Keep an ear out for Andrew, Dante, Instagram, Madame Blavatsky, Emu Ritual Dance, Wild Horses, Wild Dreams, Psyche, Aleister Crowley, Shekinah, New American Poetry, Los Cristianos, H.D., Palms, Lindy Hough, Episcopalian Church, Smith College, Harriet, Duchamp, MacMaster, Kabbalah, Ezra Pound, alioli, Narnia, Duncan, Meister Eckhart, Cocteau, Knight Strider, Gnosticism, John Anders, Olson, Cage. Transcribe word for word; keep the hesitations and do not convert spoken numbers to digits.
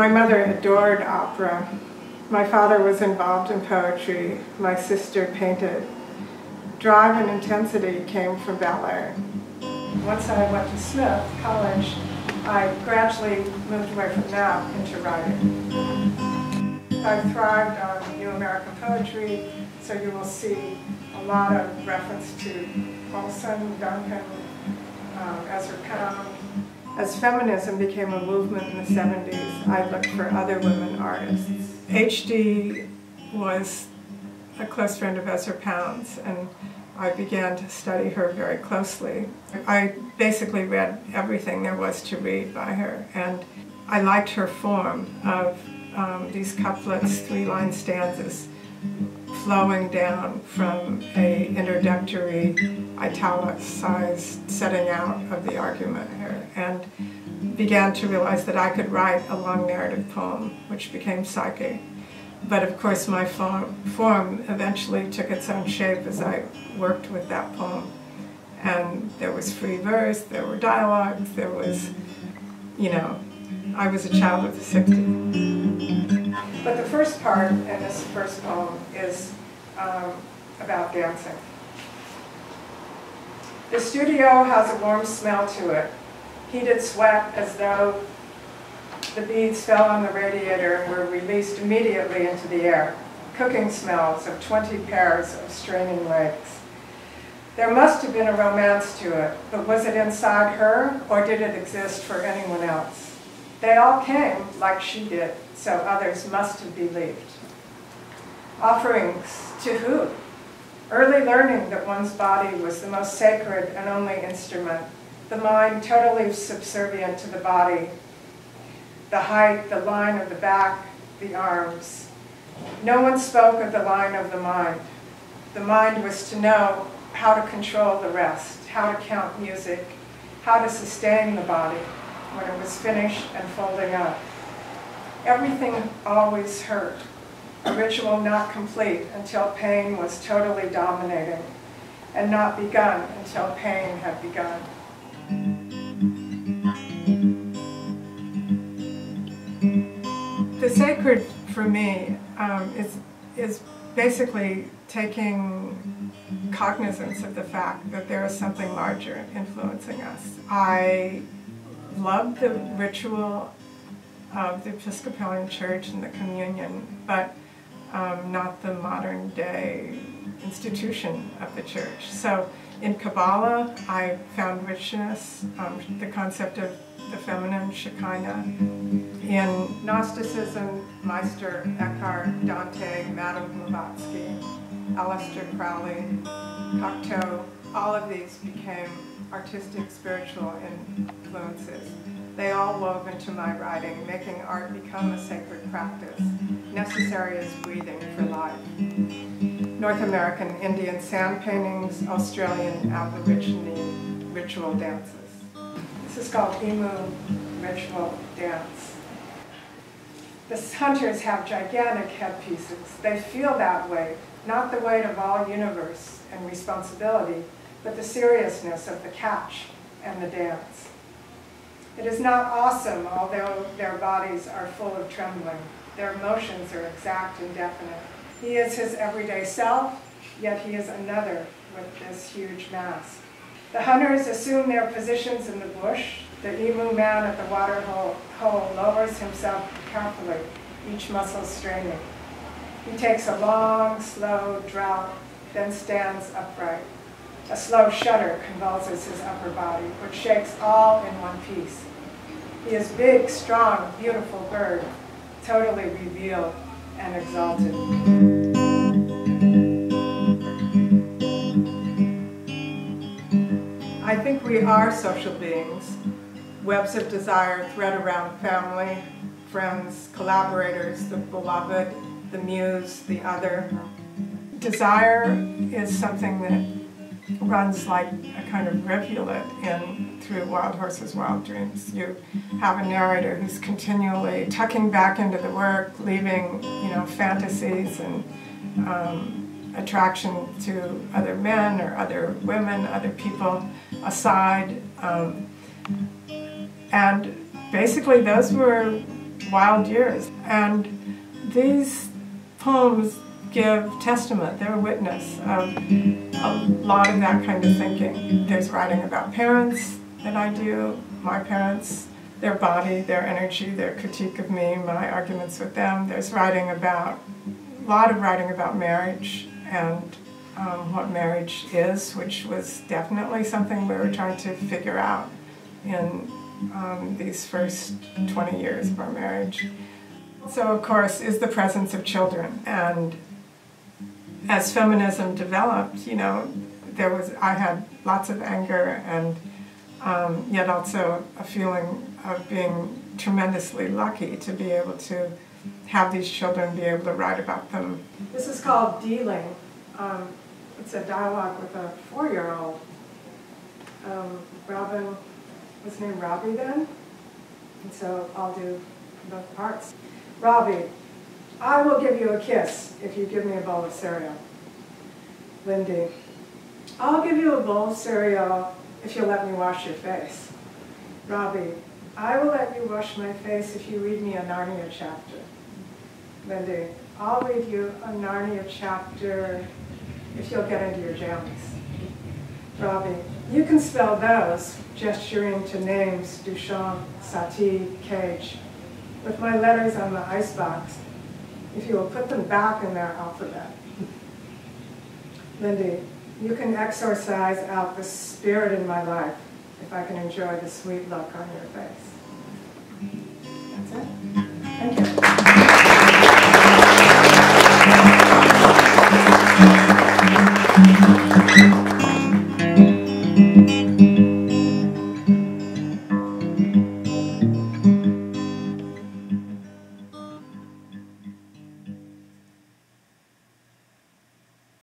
My mother adored opera. My father was involved in poetry. My sister painted. Drive and intensity came from ballet. Once I went to Smith College, I gradually moved away from that into writing. I thrived on New American Poetry, so you will see a lot of reference to Olson, Duncan, um, Ezra Pound. As feminism became a movement in the seventies, I looked for other women artists. H D was a close friend of Ezra Pound's, and I began to study her very closely. I basically read everything there was to read by her, and I liked her form of um, these couplets, three-line stanzas, flowing down from a introductory italicized setting out of the argument here, and began to realize that I could write a long narrative poem, which became Psyche. But of course my form, form eventually took its own shape as I worked with that poem. And there was free verse, there were dialogues, there was, you know, I was a child of the sixties. But the first part in this first poem is um, about dancing. The studio has a warm smell to it, heated sweat as though the beads fell on the radiator and were released immediately into the air. Cooking smells of twenty pairs of straining legs. There must have been a romance to it, but was it inside her, or did it exist for anyone else? They all came like she did, so others must have believed. Offerings to who? Early learning that one's body was the most sacred and only instrument, the mind totally subservient to the body, the height, the line of the back, the arms. No one spoke of the line of the mind. The mind was to know how to control the rest, how to count music, how to sustain the body when it was finished and folding up. Everything always hurt, a ritual not complete until pain was totally dominating, and not begun until pain had begun. The sacred for me um, is, is basically taking cognizance of the fact that there is something larger influencing us. I love the ritual of the Episcopalian Church and the communion, but um, not the modern day institution of the church. So in Kabbalah, I found richness, um, the concept of the feminine, Shekinah. In Gnosticism, Meister Eckhart, Dante, Madame Blavatsky, Aleister Crowley, Cocteau, all of these became artistic, spiritual influences. They all wove into my writing, making art become a sacred practice, necessary as breathing for life. North American Indian sand paintings, Australian Aborigine ritual dances. This is called Emu Ritual Dance. The hunters have gigantic headpieces. They feel that weight, not the weight of all universe and responsibility, but the seriousness of the catch and the dance. It is not awesome, although their bodies are full of trembling. Their emotions are exact and definite. He is his everyday self, yet he is another with this huge mask. The hunters assume their positions in the bush. The emu man at the water hole, hole lowers himself carefully, each muscle straining. He takes a long, slow draught, then stands upright. A slow shudder convulses his upper body, which shakes all in one piece. He is big, strong, beautiful bird, totally revealed and exalted. I think we are social beings, webs of desire thread around family, friends, collaborators, the beloved, the muse, the other. Desire is something that runs like a kind of rivulet in through Wild Horses, Wild Dreams. You have a narrator who's continually tucking back into the work, leaving, you know, fantasies and um, attraction to other men or other women, other people aside. Um, and basically those were wild years. And these poems give testament, they're a witness of a lot of that kind of thinking. There's writing about parents that I do, my parents, their body, their energy, their critique of me, my arguments with them. There's writing about, a lot of writing about marriage and um, what marriage is, which was definitely something we were trying to figure out in um, these first twenty years of our marriage. So, of course, is the presence of children. And as feminism developed, you know, there was, I had lots of anger and um, yet also a feeling of being tremendously lucky to be able to have these children, be able to write about them. This is called Dealing. Um, it's a dialogue with a four-year-old. Um, Robin was named Robbie then, and so I'll do both parts. Robbie, I will give you a kiss if you give me a bowl of cereal. Lindy, I'll give you a bowl of cereal if you'll let me wash your face. Robbie, I will let you wash my face if you read me a Narnia chapter. Lindy, I'll read you a Narnia chapter if you'll get into your jammies. Robbie, you can spell those, gesturing to names, Duchamp, Satie, Cage, with my letters on the icebox, if you will put them back in their alphabet. Lindy, you can exorcise out the spirit in my life if I can enjoy the sweet look on your face. That's it. Thank you.